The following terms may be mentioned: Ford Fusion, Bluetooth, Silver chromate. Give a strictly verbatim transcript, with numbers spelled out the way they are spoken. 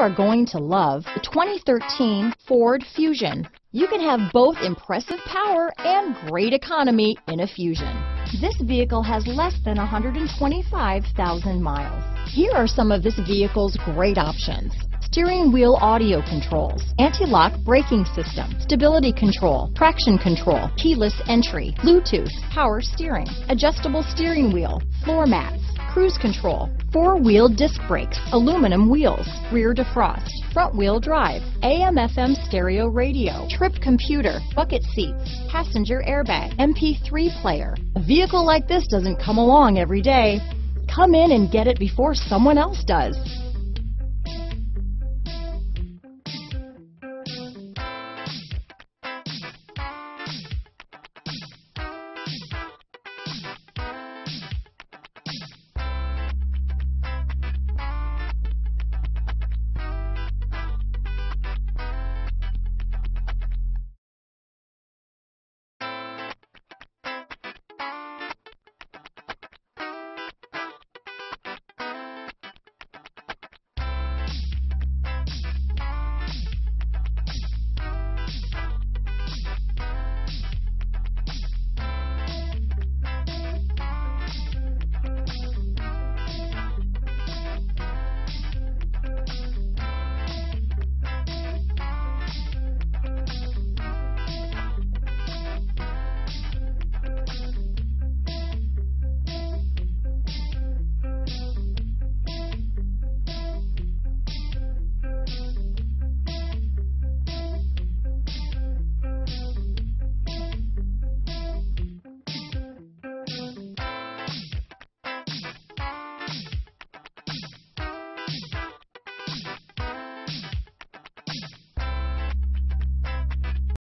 are going to love the twenty thirteen Ford Fusion. You can have both impressive power and great economy in a Fusion. This vehicle has less than one hundred twenty-five thousand miles. Here are some of this vehicle's great options: steering wheel audio controls, anti-lock braking system, stability control, traction control, keyless entry, Bluetooth, power steering, adjustable steering wheel, floor mats, cruise control, four-wheel disc brakes, aluminum wheels, rear defrost, front-wheel drive, A M F M stereo radio, trip computer, bucket seats, passenger airbag, M P three player. A vehicle like this doesn't come along every day. Come in and get it before someone else does.